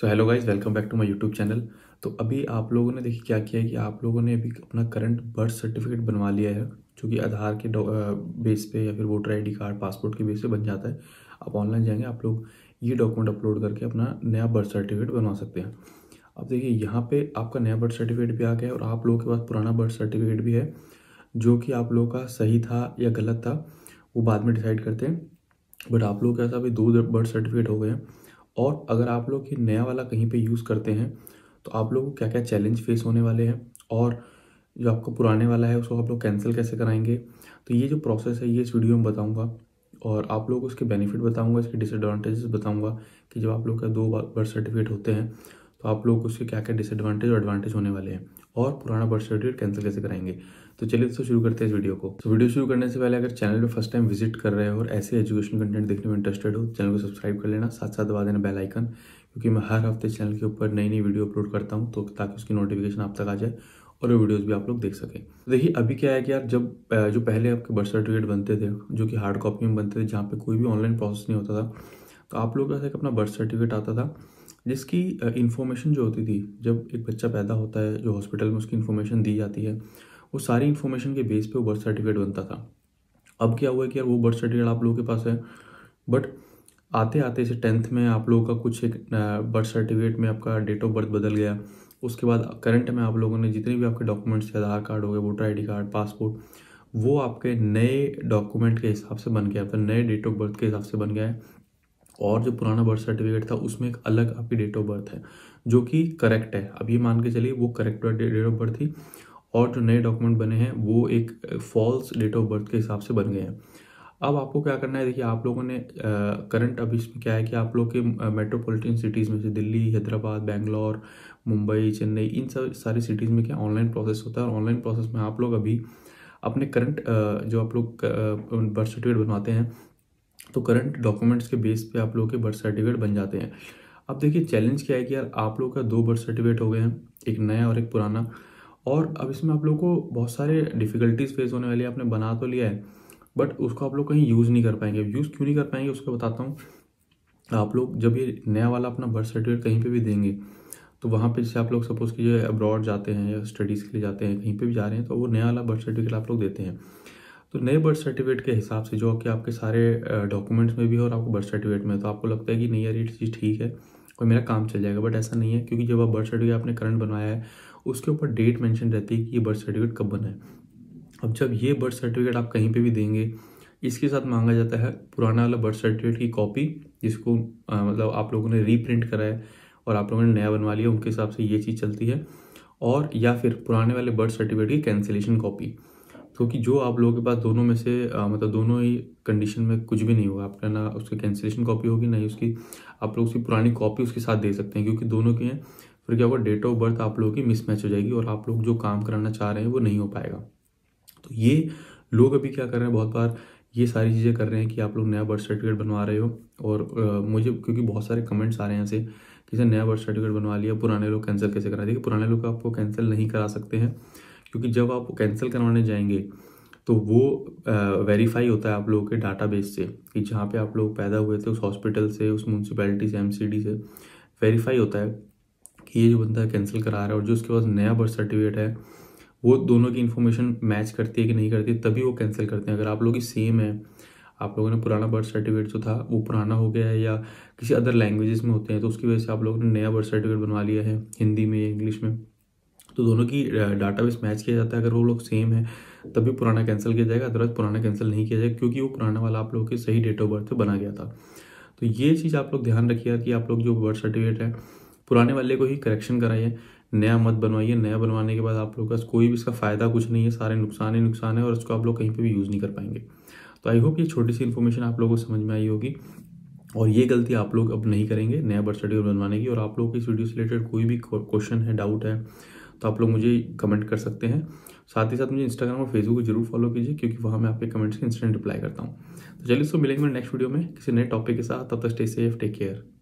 So hello guys, welcome back to my YouTube channel. तो अभी आप लोगों ने देखिए क्या किया है कि आप लोगों ने अभी अपना करंट बर्थ सर्टिफिकेट बनवा लिया है, जो कि आधार के बेस पे या फिर वोटर आईडी कार्ड, पासपोर्ट के बेस पे बन जाता है। आप ऑनलाइन जाएंगे, आप लोग ये डॉक्यूमेंट अपलोड करके अपना नया बर्थ सर्टिफिकेट बनवा सकते हैं। अब देखिए यहाँ पर आपका नया बर्थ सर्टिफिकेट भी आ गया है और आप लोगों के पास पुराना बर्थ सर्टिफिकेट भी है, जो कि आप लोगों का सही था या गलत था वो बाद में डिसाइड करते हैं। बट आप लोग कैसा भाई, दो बर्थ सर्टिफिकेट हो गए हैं। और अगर आप लोग ये नया वाला कहीं पे यूज़ करते हैं तो आप लोग को क्या क्या चैलेंज फेस होने वाले हैं, और जो आपका पुराने वाला है उसको आप लोग कैंसिल कैसे कराएंगे, तो ये जो प्रोसेस है ये इस वीडियो में बताऊंगा। और आप लोग उसके बेनिफिट बताऊंगा, इसके डिसएडवांटेजेस बताऊंगा कि जब आप लोग का दो बर्थ सर्टिफिकेट होते हैं तो आप लोग उसके क्या क्या डिसएडवांटेज और एडवांटेज होने वाले हैं, और पुराना बर्थ सर्टिफिकेट कैंसिल कैसे कराएंगे। तो चलिए दोस्तों शुरू करते हैं इस वीडियो को। तो वीडियो शुरू करने से पहले अगर चैनल पे फर्स्ट टाइम विजिट कर रहे हो और ऐसे एजुकेशन कंटेंट देखने में इंटरेस्टेड हो, चैनल को सब्सक्राइब कर लेना, साथ साथ दबा देना बेल आइकन, क्योंकि मैं हर हफ्ते चैनल के ऊपर नई नई वीडियो अपलोड करता हूँ, तो ताकि उसकी नोटिफिकेशन आप तक आ जाए और वीडियोज़ भी आप लोग देख सकें। देखिए अभी क्या है कि यार, जब जो पहले आपके बर्थ सर्टिफिकेट बनते थे जो कि हार्ड कॉपी में बनते थे, जहाँ पर कोई भी ऑनलाइन प्रोसेस नहीं होता था, तो आप लोग का अपना बर्थ सर्टिफिकेट आता था, जिसकी इन्फॉर्मेशन जो होती थी जब एक बच्चा पैदा होता है, जो हॉस्पिटल में उसकी इन्फॉर्मेशन दी जाती है, वो सारी इन्फॉर्मेशन के बेस पे वो बर्थ सर्टिफिकेट बनता था। अब क्या हुआ है कि यार वो बर्थ सर्टिफिकेट आप लोगों के पास है, बट आते आते से टेंथ में आप लोगों का कुछ एक बर्थ सर्टिफिकेट में आपका डेट ऑफ बर्थ बदल गया। उसके बाद करंट में आप लोगों ने जितने भी आपके डॉक्यूमेंट्स, आधार कार्ड हो गए, voter I D card, passport, वो आपके नए डॉक्यूमेंट के हिसाब से बन गया, मतलब नए डेट ऑफ बर्थ के हिसाब से बन गया है। और जो पुराना बर्थ सर्टिफिकेट था उसमें एक अलग आपकी डेट ऑफ बर्थ है, जो कि करेक्ट है, अब ये मान के चलिए वो करेक्ट डेट ऑफ बर्थ थी। और जो नए डॉक्यूमेंट बने हैं वो एक फॉल्स डेट ऑफ बर्थ के हिसाब से बन गए हैं। अब आपको क्या करना है, देखिए आप लोगों ने करंट अभी इसमें क्या है कि आप लोग के मेट्रोपॉलिटन सिटीज़ में से दिल्ली, हैदराबाद, बैंगलोर, मुंबई, चेन्नई, इन सब सारी सिटीज़ में क्या ऑनलाइन प्रोसेस होता है। और ऑनलाइन प्रोसेस में आप लोग अभी अपने करंट जो आप लोग बर्थ सर्टिफिकेट बनवाते हैं, तो करंट डॉक्यूमेंट्स के बेस पे आप लोगों के बर्थ सर्टिफिकेट बन जाते हैं। अब देखिए चैलेंज क्या है कि यार, आप लोगों का दो बर्थ सर्टिफिकेट हो गए हैं, एक नया और एक पुराना। और अब इसमें आप लोगों को बहुत सारे डिफ़िकल्टीज फेस होने वाली है। आपने बना तो लिया है बट उसको आप लोग कहीं यूज़ नहीं कर पाएंगे। यूज़ क्यों नहीं कर पाएंगे उसको बताता हूँ। आप लोग जब ये नया वाला अपना बर्थ सर्टिफिकेट कहीं पर भी देंगे, तो वहाँ पर जैसे आप लोग सपोज़ कीजिए अब्रॉड जाते हैं या स्टडीज़ के लिए जाते हैं, कहीं पर भी जा रहे हैं, तो वो नया वाला बर्थ सर्टिफिकेट आप लोग देते हैं। तो नए बर्थ सर्टिफिकेट के हिसाब से जो कि आपके सारे डॉक्यूमेंट्स में भी है और आपको बर्थ सर्टिफिकेट में, तो आपको लगता है कि नहीं यार ये चीज़ ठीक है और मेरा काम चल जाएगा, बट ऐसा नहीं है। क्योंकि जब आप बर्थ सर्टिफिकेट आपने करंट बनवाया है उसके ऊपर डेट मेंशन रहती है कि ये बर्थ सर्टिफिकेट कब बना है। अब जब ये बर्थ सर्टिफिकेट आप कहीं पर भी देंगे, इसके साथ मांगा जाता है पुराना वाला बर्थ सर्टिफिकेट की कॉपी, जिसको मतलब आप लोगों ने रीप्रिंट करा है और आप लोगों ने नया बनवा लिया, उनके हिसाब से ये चीज़ चलती है। और या फिर पुराने वाले बर्थ सर्टिफिकेट की कैंसिलेशन कॉपी, क्योंकि जो आप लोगों के पास दोनों में से मतलब दोनों ही कंडीशन में कुछ भी नहीं होगा आपका, ना उसकी कैंसिलेशन कॉपी होगी ना ही उसकी, आप लोग उसकी पुरानी कॉपी उसके साथ दे सकते हैं, क्योंकि दोनों के हैं। फिर क्या होगा, डेट ऑफ बर्थ आप लोगों की मिसमैच हो जाएगी और आप लोग जो काम कराना चाह रहे हैं वो नहीं हो पाएगा। तो ये लोग अभी क्या कर रहे हैं, बहुत बार ये सारी चीज़ें कर रहे हैं कि आप लोग नया बर्थ सर्टिफिकेट बनवा रहे हो। और मुझे क्योंकि बहुत सारे कमेंट्स आ रहे हैं ऐसे कि सर नया बर्थ सर्टिफिकेट बनवा लिया, पुराने लोग कैंसिल कैसे करा। देखिए पुराने लोग आपको कैंसिल नहीं करा सकते हैं, क्योंकि जब आप कैंसिल करवाने जाएंगे तो वो वेरीफाई होता है आप लोगों के डाटाबेस से कि जहाँ पे आप लोग पैदा हुए थे, उस हॉस्पिटल से, उस म्यूनसिपैलिटी से, एमसीडी से वेरीफाई होता है कि ये जो बंदा कैंसिल करा रहा है और जो उसके पास नया बर्थ सर्टिफिकेट है वो दोनों की इन्फॉर्मेशन मैच करती है कि नहीं करती, तभी वो कैंसिल करते हैं। अगर आप लोग की सेम है, आप लोगों ने पुराना बर्थ सर्टिफिकेट जो था वो पुराना हो गया है या किसी अदर लैंग्वेजेस में होते हैं, तो उसकी वजह से आप लोगों ने नया बर्थ सर्टिफिकेट बनवा लिया है हिंदी में, इंग्लिश में, तो दोनों की डाटाबेस मैच किया जाता है। अगर वो लोग सेम है तभी पुराना कैंसिल किया जाएगा, अदरवाइज पुराना कैंसिल नहीं किया जाएगा, क्योंकि वो पुराना वाला आप लोगों के सही डेट ऑफ बर्थ पे बना गया था। तो ये चीज़ आप लोग ध्यान रखिएगा कि आप लोग जो बर्थ सर्टिफिकेट है पुराने वाले को ही करेक्शन कराइए, नया मत बनवाइए। नया बनवाने के बाद आप लोग का कोई भी इसका फ़ायदा कुछ नहीं है, सारे नुकसान ही नुकसान है और इसको आप लोग कहीं पर भी यूज़ नहीं कर पाएंगे। तो आई होप ये छोटी सी इन्फॉर्मेशन आप लोगों को समझ में आई होगी और ये गलती आप लोग अब नहीं करेंगे नया बर्थ सर्टिफिकेट बनवाने की। और आप लोगों की इस वीडियो से रिलेटेड कोई भी क्वेश्चन है, डाउट है, तो आप लोग मुझे कमेंट कर सकते हैं। साथ ही साथ मुझे इंस्टाग्राम और फेसबुक को जरूर फॉलो कीजिए, क्योंकि वहाँ मैं आपके कमेंट्स के इंस्टेंट रिप्लाई करता हूँ। तो चलिए इसको मिलेंगे मेरे नेक्स्ट वीडियो में किसी नए टॉपिक के साथ। तब तक स्टे सेफ, टेक केयर।